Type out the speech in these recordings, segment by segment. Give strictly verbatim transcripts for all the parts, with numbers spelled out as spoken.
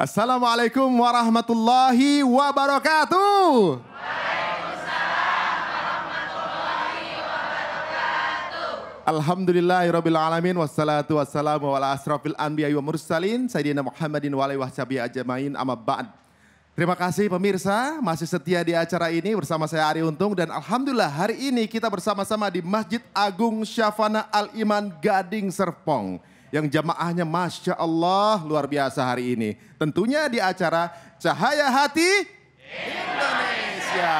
Assalamualaikum warahmatullahi wabarakatuh. Waalaikumsalam warahmatullahi wabarakatuh. Alhamdulillahirabbil alamin wassalatu wassalamu ala asrofil anbiya'i wa mursalin sayyidina Muhammadin wa alihi washabihi ajmain amma ba'd. Terima kasih pemirsa masih setia di acara ini bersama saya Ari Untung dan alhamdulillah hari ini kita bersama-sama di Masjid Agung Syafana Al-Iman Gading Serpong. Yang jamaahnya Masya Allah luar biasa hari ini. Tentunya di acara Cahaya Hati Indonesia.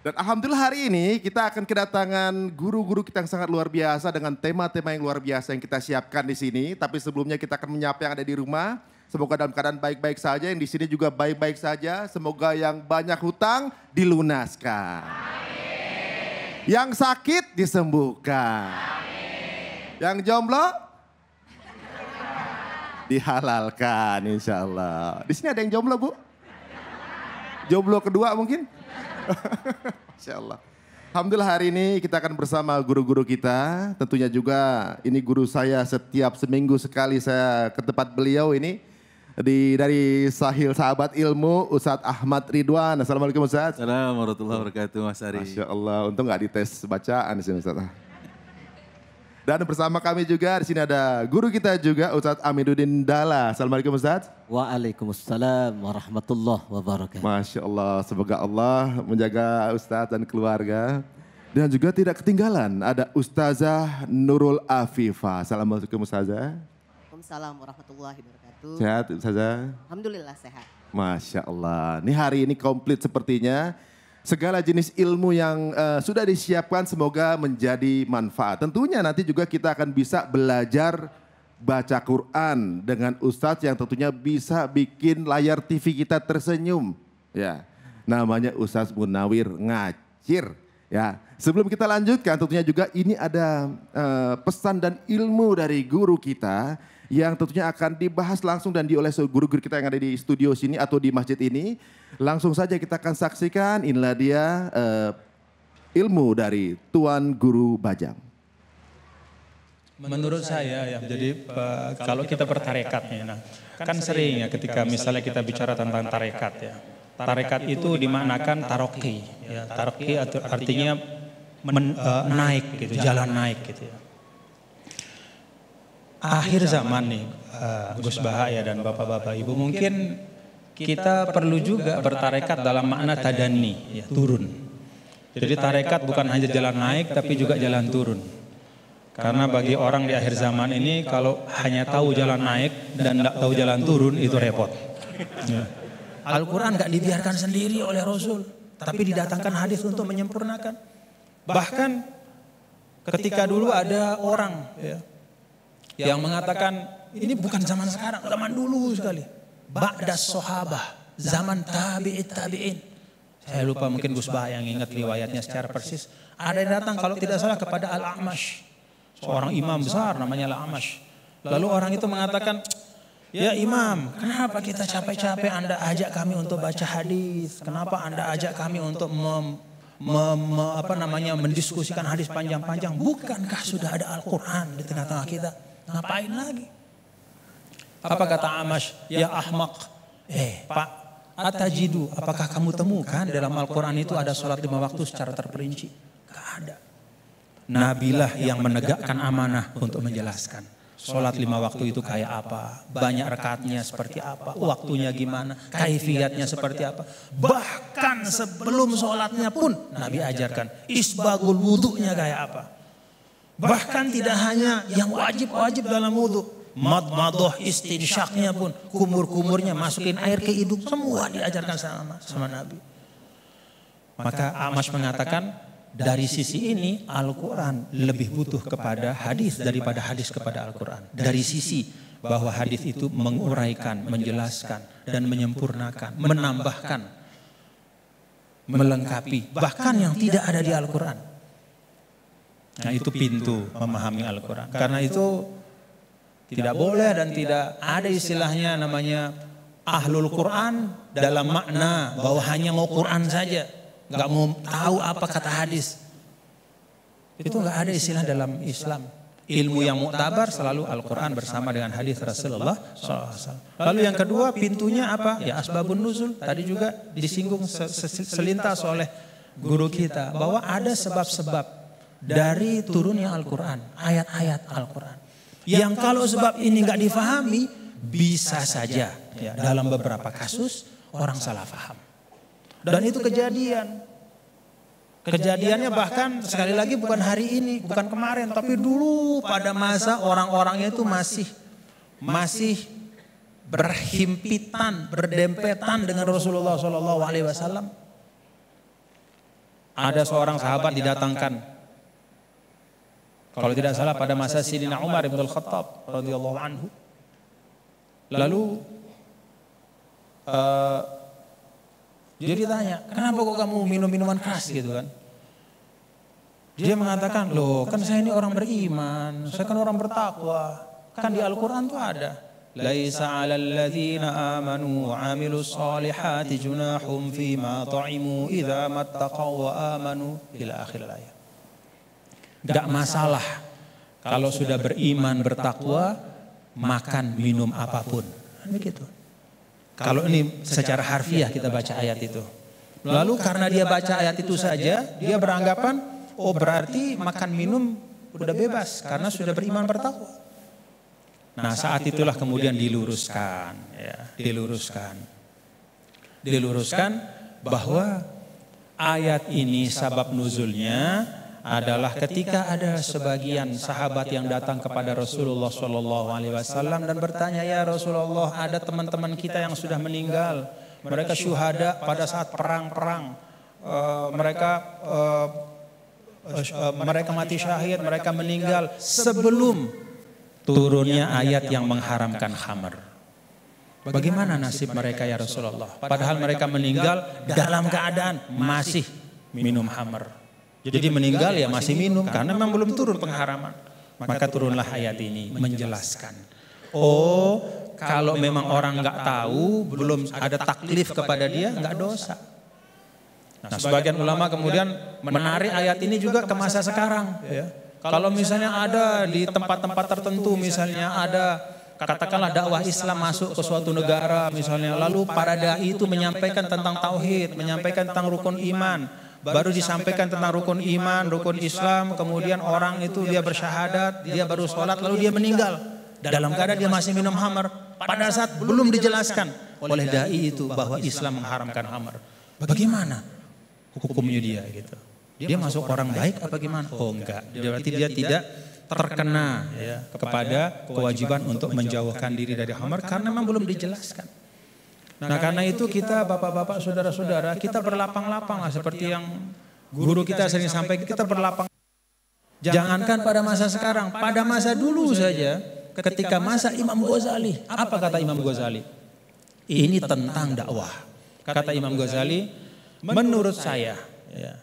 Dan alhamdulillah hari ini kita akan kedatangan guru-guru kita yang sangat luar biasa dengan tema-tema yang luar biasa yang kita siapkan di sini. Tapi sebelumnya kita akan menyapa yang ada di rumah. Semoga dalam keadaan baik-baik saja, yang di sini juga baik-baik saja. Semoga yang banyak hutang dilunaskan. Amin. Yang sakit disembuhkan. Amin. Yang jomblo dihalalkan insya Allah. Di sini ada yang jomblo Bu? Jomblo kedua mungkin? Insya Allah. Alhamdulillah hari ini kita akan bersama guru-guru kita. Tentunya juga ini guru saya setiap seminggu sekali saya ke tempat beliau ini. Di, dari Sahil Sahabat Ilmu, Ustadz Ahmad Ridwan. Assalamualaikum Ustadz. Assalamualaikum warahmatullahi wabarakatuh Mas Ari. Masya Allah, untung gak dites bacaan di sini Ustadz. Dan bersama kami juga di sini ada guru kita juga Ustadz Aminuddin Dala. Assalamualaikum Ustadz. Waalaikumsalam warahmatullahi wabarakatuh. Masya Allah, semoga Allah menjaga Ustadz dan keluarga. Dan juga tidak ketinggalan ada Ustazah Nurul Afifah. Assalamualaikum Ustazah. Waalaikumsalam warahmatullahi wabarakatuh. Sehat Ustazah? Alhamdulillah sehat. Masya Allah, ini hari ini komplit sepertinya. Segala jenis ilmu yang uh, sudah disiapkan semoga menjadi manfaat. Tentunya nanti juga kita akan bisa belajar baca Quran dengan Ustadz yang tentunya bisa bikin layar T V kita tersenyum. Ya, namanya Ustadz Munawir Ngacir. Ya, sebelum kita lanjutkan tentunya juga ini ada uh, pesan dan ilmu dari guru kita yang tentunya akan dibahas langsung dan dioles guru-guru kita yang ada di studio sini atau di masjid ini. Langsung saja kita akan saksikan, inilah dia uh, ilmu dari Tuan Guru Bajang. Menurut saya ya, jadi uh, kalau kita bertarekatnya, nah, kan sering ya ketika misalnya kita bicara tentang tarekat ya. Tarekat itu dimaknakan taroki, ya, taroki artinya men, uh, naik gitu, jalan naik gitu ya. Akhir zaman nih uh, Gus Bahaya dan bapak-bapak ibu mungkin kita perlu juga bertarekat dalam makna tadani, ya, turun. Jadi tarekat bukan hanya jalan naik tapi juga jalan turun. Karena bagi orang di akhir zaman ini kalau hanya tahu jalan naik dan tidak tahu jalan turun itu repot. Ya. Al-Quran gak dibiarkan sendiri oleh Rasul tapi didatangkan hadis untuk menyempurnakan. Bahkan ketika dulu ada orang ya, yang mengatakan ini bukan zaman sekarang, zaman dulu sekali. Ba'da sahabah, zaman tabi'it tabi'in. Saya lupa mungkin Gus Bah yang ingat riwayatnya secara persis. Ada yang datang kalau tidak salah kepada Al-A'mash. Seorang imam besar namanya Al-A'mash. Lalu orang itu mengatakan, ya imam kenapa kita capek-capek Anda ajak kami untuk baca hadis? Kenapa Anda ajak kami untuk mem, mem, apa namanya, mendiskusikan hadis panjang-panjang? Bukankah sudah ada Al-Quran di tengah-tengah kita? Ngapain lagi? Apa kata Amash? Ya ahmak. Eh pak, atajidu, apakah kamu temukan dalam Al-Quran itu ada sholat lima waktu secara terperinci? Gak ada. Nabilah yang menegakkan amanah untuk menjelaskan sholat lima waktu itu kayak apa, banyak rekatnya seperti apa, waktunya gimana, kaifiyatnya seperti apa. Bahkan sebelum sholatnya pun Nabi ajarkan isbagul wudhunya kayak apa. Bahkan tidak hanya yang wajib-wajib dalam wudhu, mad-madoh istinsyaknya pun, kumur-kumurnya, masukin air ke hidung, semua diajarkan sama sama Nabi. Maka Amash mengatakan dari sisi ini Al-Quran lebih butuh kepada hadis daripada hadis kepada Al-Quran. Dari sisi bahwa hadis itu menguraikan, menjelaskan dan menyempurnakan, menambahkan, melengkapi bahkan yang tidak ada di Al-Quran. Nah itu pintu memahami Al-Quran. Karena itu tidak boleh dan tidak ada istilahnya namanya ahlul Quran dalam makna bahwa hanya mau Quran saja, nggak mau tahu apa kata hadis. Itu nggak ada istilah dalam Islam. Ilmu yang muktabar selalu Al-Quran bersama dengan hadis Rasulullah shallallahu alaihi wasallam. Lalu yang kedua pintunya apa? Ya asbabun nuzul. Tadi juga disinggung selintas oleh guru kita bahwa ada sebab-sebab dari turunnya Al-Quran, ayat-ayat Al-Quran. Yang kalau sebab ini nggak difahami, bisa saja ya, dalam beberapa kasus orang salah paham. Dan itu kejadian. Kejadiannya bahkan sekali lagi bukan hari ini, bukan kemarin, tapi dulu pada masa orang-orangnya itu masih masih berhimpitan, berdempetan dengan Rasulullah shallallahu alaihi wasallam. Ada seorang sahabat didatangkan. Kalau tidak salah pada masa Sayyidina Umar bin Khattab radhiyallahu anhu. Lalu uh, dia ditanya, kenapa kok kamu minum minuman keras gitu kan? Dia mengatakan, loh kan saya ini orang beriman, saya kan orang bertakwa. Kan di Al-Quran tuh ada. Laisa 'alal ladzina amanu wa 'amilus shalihati junahum fima ta'imu idza mattaqaw wa amanu ila akhir ayat. Gak masalah kalau sudah beriman bertakwa makan minum apapun. Begitu. Kalau ini secara harfiah kita baca ayat itu. Lalu karena dia baca ayat itu saja, dia beranggapan, oh berarti makan minum udah bebas karena sudah beriman bertakwa. Nah saat itulah kemudian diluruskan, ya, diluruskan, diluruskan bahwa ayat ini sabab nuzulnya adalah ketika ada sebagian sahabat yang datang kepada Rasulullah shallallahu alaihi wasallam dan bertanya, ya Rasulullah ada teman-teman kita yang sudah meninggal, mereka syuhada pada saat perang-perang, uh, mereka uh, uh, mereka mati syahid, mereka meninggal sebelum turunnya ayat yang mengharamkan khamar. Bagaimana nasib mereka ya Rasulullah? Padahal mereka meninggal dalam keadaan masih minum khamar. Jadi, Jadi meninggal ya masih minum karena memang belum turun pengharaman. Maka turunlah ayat ini menjelaskan. Oh kalau memang orang nggak tahu belum ada taklif kepada dia nggak dosa. Nah sebagian ulama kemudian menarik ayat ini juga ke masa sekarang. Ya. Kalau misalnya ada di tempat-tempat tertentu misalnya ada katakanlah dakwah Islam masuk ke suatu negara misalnya. Lalu para dai itu menyampaikan tentang tauhid, menyampaikan tentang rukun iman. Baru disampaikan tentang rukun iman, rukun Islam, kemudian orang itu dia bersyahadat, dia baru sholat, lalu dia meninggal. Dalam keadaan dia masih minum khamar. Pada saat belum dijelaskan oleh da'i itu bahwa Islam mengharamkan khamar. Bagaimana hukumnya dia gitu? Dia masuk orang baik apa gimana? Oh enggak, berarti dia tidak terkena ya, kepada kewajiban untuk menjauhkan diri dari khamar karena memang belum dijelaskan. Nah, nah karena itu kita bapak-bapak saudara-saudara kita berlapang-lapang lah seperti yang guru kita sering sampaikan kita berlapang. Jangankan pada masa sekarang, pada masa dulu saja ketika masa Imam Ghazali, apa kata Imam Ghazali? Ini tentang dakwah. Kata Imam Ghazali, menurut saya. Ya.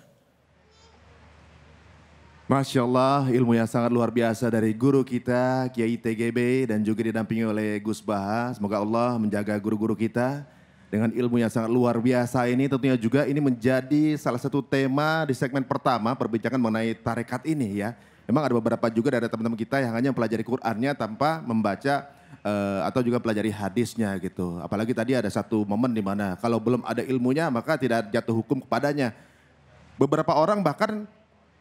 Masya Allah, ilmu yang sangat luar biasa dari guru kita, Kiai T G B, dan juga didampingi oleh Gus Baha. Semoga Allah menjaga guru-guru kita dengan ilmu yang sangat luar biasa ini. Tentunya juga ini menjadi salah satu tema di segmen pertama perbincangan mengenai tarekat ini ya. Memang ada beberapa juga dari teman-teman kita yang hanya mempelajari Qur'annya tanpa membaca uh, atau juga pelajari hadisnya gitu. Apalagi tadi ada satu momen di mana kalau belum ada ilmunya maka tidak jatuh hukum kepadanya. Beberapa orang bahkan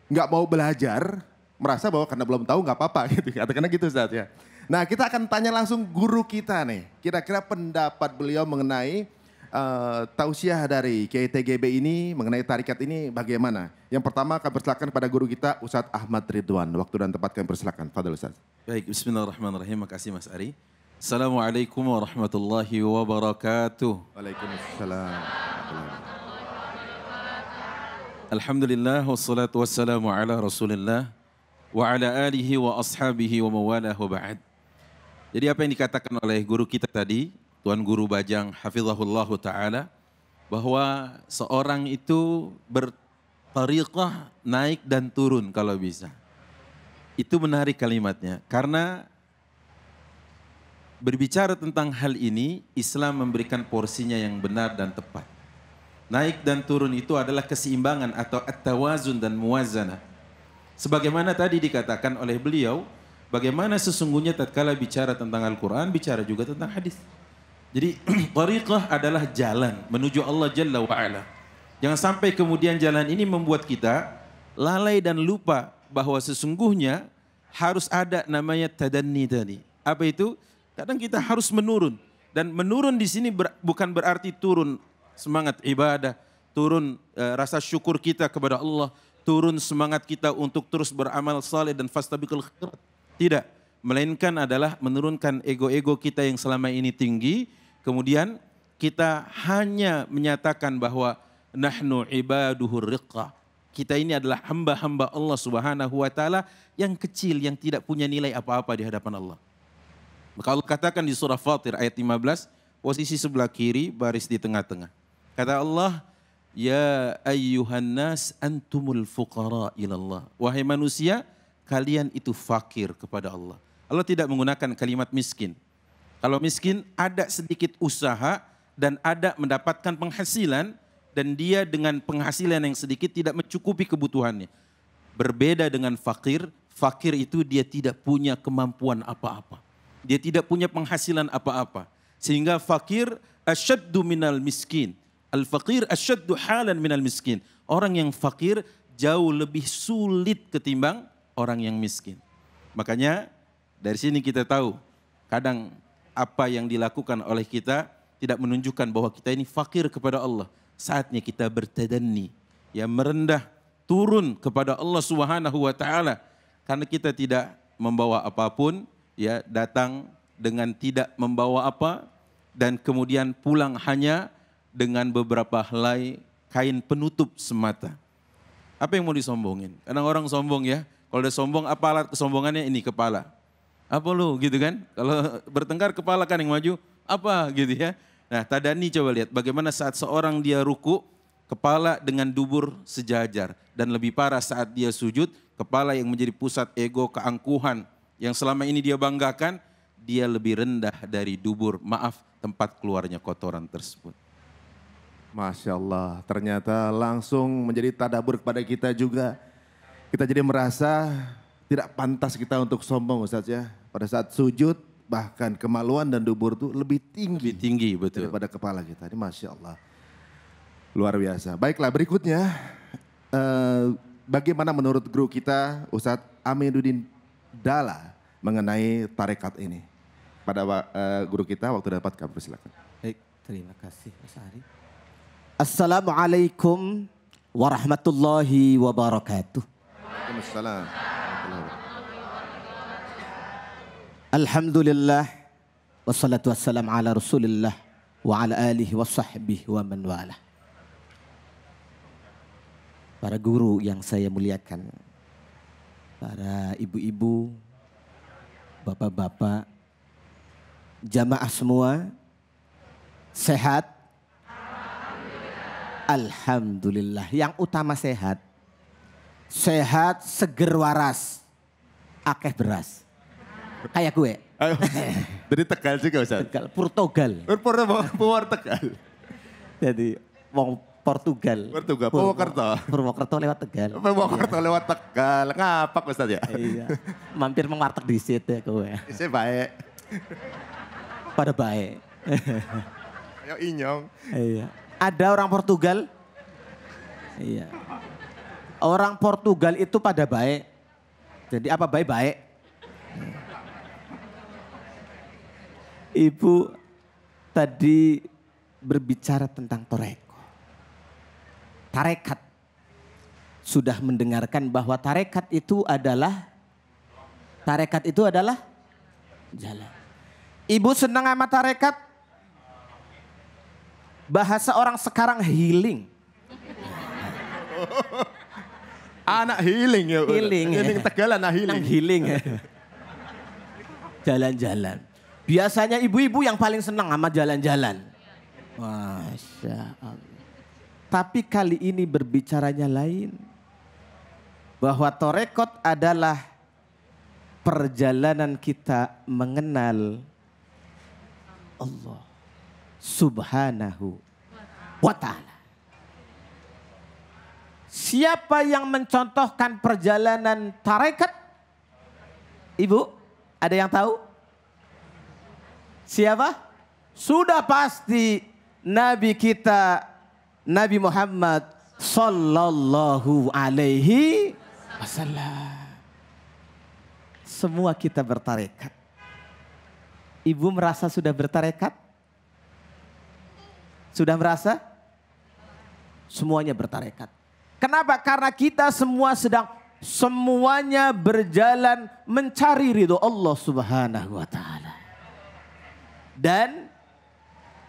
nggak mau belajar, merasa bahwa karena belum tahu nggak apa-apa gitu. Katakanlah gitu Ustaz ya. Nah kita akan tanya langsung guru kita nih. Kira-kira pendapat beliau mengenai uh, tausiah dari K T G B ini, mengenai tarekat ini bagaimana? Yang pertama kami persilakan kepada guru kita Ustadz Ahmad Ridwan. Waktu dan tempat kami persilakan. Fadhil Ustaz. Baik, bismillahirrahmanirrahim. Makasih Mas Ari. Assalamualaikum warahmatullahi wabarakatuh. Waalaikumsalam. Alhamdulillah wassalatu wassalamu ala rasulillah wa ala alihi wa ashabihi wa mawalah wa ba'd. Jadi apa yang dikatakan oleh guru kita tadi, Tuan Guru Bajang hafizahullahu ta'ala, bahwa seorang itu bertariqah naik dan turun kalau bisa. Itu menarik kalimatnya karena berbicara tentang hal ini Islam memberikan porsinya yang benar dan tepat. Naik dan turun itu adalah keseimbangan atau at-tawazun dan muwazanah. Sebagaimana tadi dikatakan oleh beliau Bagaimana sesungguhnya tatkala bicara tentang Al-Quran, bicara juga tentang hadis. Jadi tariqah adalah jalan menuju Allah Jalla wa'ala. Jangan sampai kemudian jalan ini membuat kita lalai dan lupa bahwa sesungguhnya harus ada namanya tadanni tadi. Apa itu? Kadang kita harus menurun. Dan menurun di sini ber, bukan berarti turun semangat ibadah, turun e, rasa syukur kita kepada Allah, turun semangat kita untuk terus beramal saleh dan fastabiqul khairat. Tidak, melainkan adalah menurunkan ego-ego kita yang selama ini tinggi, kemudian kita hanya menyatakan bahwa nahnu ibaduhur riqah. Kita ini adalah hamba-hamba Allah Subhanahu wa taala yang kecil, yang tidak punya nilai apa-apa di hadapan Allah. Maka Allah katakan di surah Fatir ayat lima belas, posisi sebelah kiri, baris di tengah-tengah. Kata Allah, "Ya ayyuhannas antumul fuqara ilallah." Wahai manusia, kalian itu fakir kepada Allah. Allah tidak menggunakan kalimat miskin. Kalau miskin ada sedikit usaha dan ada mendapatkan penghasilan dan dia dengan penghasilan yang sedikit tidak mencukupi kebutuhannya. Berbeda dengan fakir, fakir itu dia tidak punya kemampuan apa-apa. Dia tidak punya penghasilan apa-apa. Sehingga fakir asyaddu minal miskin. Al-fakir asyaddu halan minal miskin. Orang yang fakir jauh lebih sulit ketimbang orang yang miskin. Makanya dari sini kita tahu kadang apa yang dilakukan oleh kita tidak menunjukkan bahwa kita ini fakir kepada Allah. Saatnya kita bertadanni, ya merendah turun kepada Allah Subhanahu wa taala karena kita tidak membawa apapun, ya datang dengan tidak membawa apa dan kemudian pulang hanya dengan beberapa helai kain penutup semata. Apa yang mau disombongin? Kadang orang sombong ya. Kalau udah sombong, apa alat kesombongannya? Ini kepala. Apa lu gitu kan? Kalau bertengkar kepala kan yang maju, apa gitu ya. Nah tadani coba lihat bagaimana saat seorang dia ruku, kepala dengan dubur sejajar. Dan lebih parah saat dia sujud, kepala yang menjadi pusat ego keangkuhan. Yang selama ini dia banggakan, dia lebih rendah dari dubur. Maaf, tempat keluarnya kotoran tersebut. Masya Allah, ternyata langsung menjadi tadabur kepada kita juga. Kita jadi merasa tidak pantas kita untuk sombong Ustaz ya. Pada saat sujud bahkan kemaluan dan dubur itu lebih tinggi, lebih tinggi betul. Daripada kepala kita. Ini Masya Allah. Luar biasa. Baiklah berikutnya. Uh, bagaimana menurut guru kita Ustadz Aminuddin Dala mengenai tarekat ini? Pada uh, guru kita waktu dapat kami persilakan. Baik, terima kasih Mas Ari. Assalamualaikum warahmatullahi wabarakatuh. Alhamdulillah wassalatu wassalamu ala Rasulillah wa ala alihi wa sahbihi wa man wala. Para guru yang saya muliakan, para ibu-ibu, bapak-bapak, jamaah semua sehat? Alhamdulillah. Yang utama sehat. Sehat, seger waras, akeh beras. Kayak gue. Dari Tegal juga Ustaz? Tegal, Portugal. Purwokerto Tegal. Jadi wong Portugal. Portugal, Purwokerto. Purwokerto lewat Tegal. Purwokerto lewat Tegal, ngapak Ustaz ya? Iya, mampir mengwarteg di situ ya gue. Saya baik. Pada baik. Ayo inyong. Iya. Ada orang Portugal? Iya. Orang Portugal itu pada baik. Jadi apa baik-baik? Ibu tadi berbicara tentang tarekat. Tarekat. Sudah mendengarkan bahwa tarekat itu adalah tarekat itu adalah jalan. Ibu senang sama tarekat? Bahasa orang sekarang healing. Anak healing ya. Healing. Healing Tegal anak healing. Healing ya. Jalan-jalan. Biasanya ibu-ibu yang paling senang sama jalan-jalan. Masya Allah. Tapi kali ini berbicaranya lain. Bahwa tarekat adalah perjalanan kita mengenal Allah Subhanahu wa ta'ala. Siapa yang mencontohkan perjalanan tarekat? Ibu? Ada yang tahu? Siapa? Sudah pasti Nabi kita, Nabi Muhammad sallallahu alaihi wasallam. Semua kita bertarekat. Ibu merasa sudah bertarekat? Sudah merasa? Semuanya bertarekat. Kenapa? Karena kita semua sedang semuanya berjalan mencari ridho Allah subhanahu wa ta'ala. Dan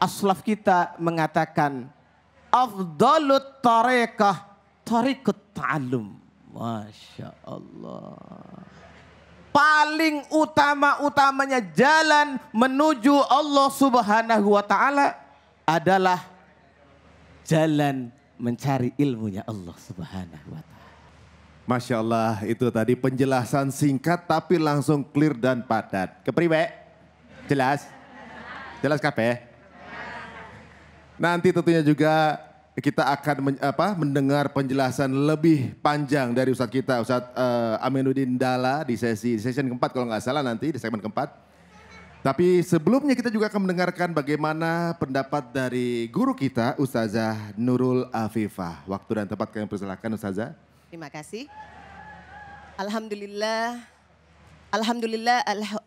aslaf kita mengatakan afdalut tarekah tarekut ta'alum. Masya Allah. Paling utama-utamanya jalan menuju Allah subhanahu wa ta'ala adalah jalan mencari ilmunya Allah subhanahu wa ta'ala. Masya Allah, itu tadi penjelasan singkat tapi langsung clear dan padat. Kepriwe? Jelas? Jelas kabeh? Nanti tentunya juga kita akan men, apa, mendengar penjelasan lebih panjang dari Ustadz kita, Ustadz uh, Aminuddin Dala di sesi session keempat kalau nggak salah nanti di segmen keempat. Tapi sebelumnya kita juga akan mendengarkan bagaimana pendapat dari guru kita Ustazah Nurul Afifah. Waktu dan tempat kami persilahkan Ustazah. Terima kasih. Alhamdulillah. Alhamdulillah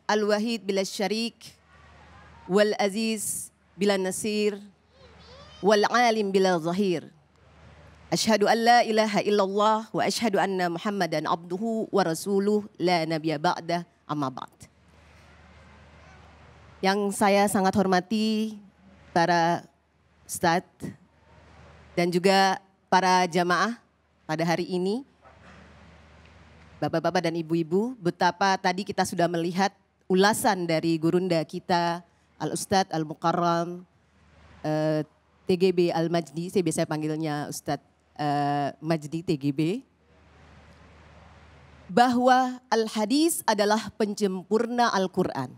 al-wahid bila syarik. Wal aziz bila nasir. Wal alim bila zahir. Ashhadu an la ilaha illallah wa ashhadu anna muhammadan abduhu wa rasuluh la nabiya ba'dah amma ba'd. Yang saya sangat hormati para ustadz dan juga para jamaah. Pada hari ini, bapak-bapak dan ibu-ibu, betapa tadi kita sudah melihat ulasan dari gurunda kita, Al-Ustadz Al-Mukarram, eh, T G B Al-Majdi, saya biasa panggilnya Ustadz eh, Majdi T G B. Bahwa Al-Hadis adalah pencempurna Al-Quran.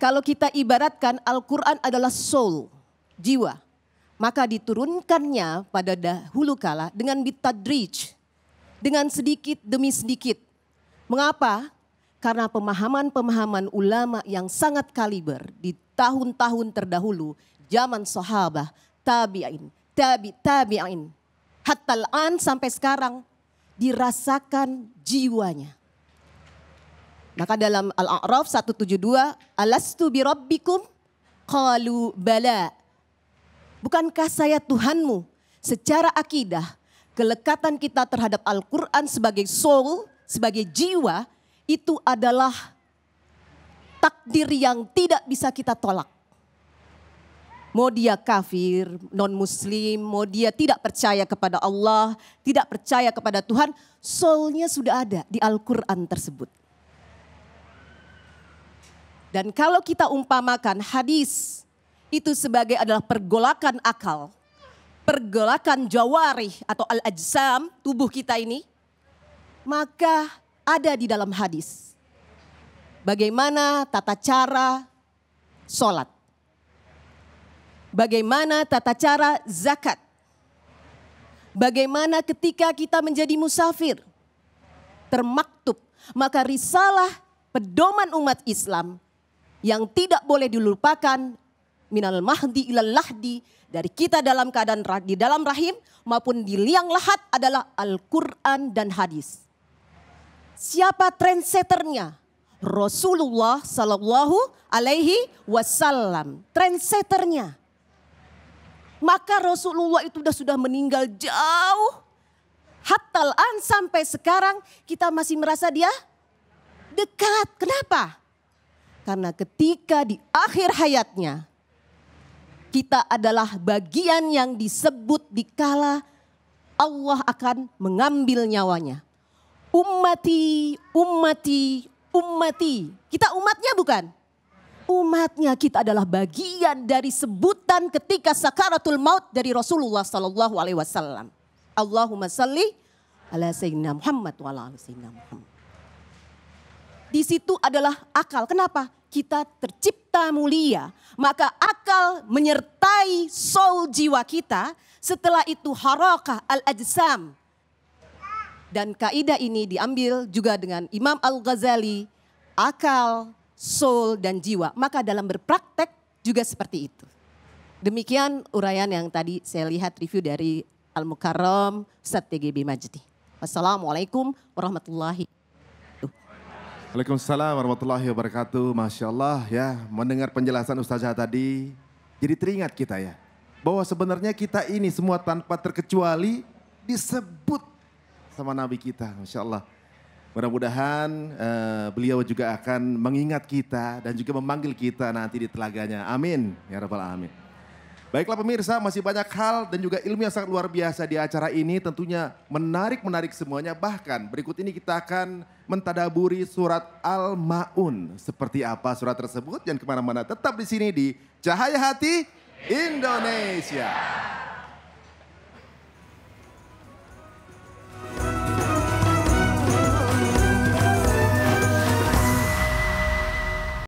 Kalau kita ibaratkan Al-Quran adalah soul, jiwa. Maka diturunkannya pada dahulu kala dengan bitadrij, dengan sedikit demi sedikit. Mengapa? Karena pemahaman-pemahaman ulama yang sangat kaliber di tahun-tahun terdahulu, zaman sahabah, tabi'in, tabi tabi'in, hatta al-an sampai sekarang dirasakan jiwanya. Maka dalam Al-A'raf seratus tujuh puluh dua, alastu bi rabbikum qalu bala. Bukankah saya Tuhanmu? Secara akidah, kelekatan kita terhadap Al-Quran sebagai soul, sebagai jiwa, itu adalah takdir yang tidak bisa kita tolak. Mau dia kafir, non-muslim, mau dia tidak percaya kepada Allah, tidak percaya kepada Tuhan, soulnya sudah ada di Al-Quran tersebut. Dan kalau kita umpamakan hadis, itu sebagai adalah pergolakan akal, pergolakan jawarih atau al-ajsam tubuh kita ini, maka ada di dalam hadis. Bagaimana tata cara sholat, bagaimana tata cara zakat, bagaimana ketika kita menjadi musafir, termaktub, maka risalah pedoman umat Islam yang tidak boleh dilupakan minal mahdi ilal lahdi, dari kita dalam keadaan di dalam rahim maupun di liang lahat adalah Al-Quran dan hadis. Siapa trendsetternya? Rasulullah sallallahu alaihi wasallam trendsetternya. Maka Rasulullah itu sudah sudah meninggal jauh. Hatta al-an sampai sekarang kita masih merasa dia dekat. Kenapa? Karena ketika di akhir hayatnya kita adalah bagian yang disebut dikala Allah akan mengambil nyawanya. Ummati, ummati, ummati. Kita umatnya bukan? Umatnya, kita adalah bagian dari sebutan ketika sakaratul maut dari Rasulullah sallallahu alaihi wasallam. Allahumma salli ala sayyidina Muhammad wa ala sayyidina Muhammad. Di situ adalah akal. Kenapa? Kita tercipta mulia, maka akal menyertai soul jiwa kita, setelah itu harakah al-ajsam. Dan kaidah ini diambil juga dengan Imam Al-Ghazali, akal, soul, dan jiwa. Maka dalam berpraktek juga seperti itu. Demikian uraian yang tadi saya lihat review dari Al-Mukarram Ustadz T G B Majdi. Wassalamualaikum warahmatullahi wabarakatuh. Waalaikumsalam warahmatullahi wabarakatuh. Masya Allah ya, mendengar penjelasan Ustazah tadi, jadi teringat kita ya, bahwa sebenarnya kita ini semua tanpa terkecuali disebut sama Nabi kita. Masya Allah. Mudah-mudahan uh, beliau juga akan mengingat kita dan juga memanggil kita nanti di telaganya. Amin. Ya Rabbal Alamin. Baiklah pemirsa, masih banyak hal dan juga ilmu yang sangat luar biasa di acara ini, tentunya menarik-menarik semuanya. Bahkan berikut ini kita akan mentadaburi surat Al-Ma'un. Seperti apa surat tersebut? Jangan kemana-mana, tetap di sini di Cahaya Hati Indonesia.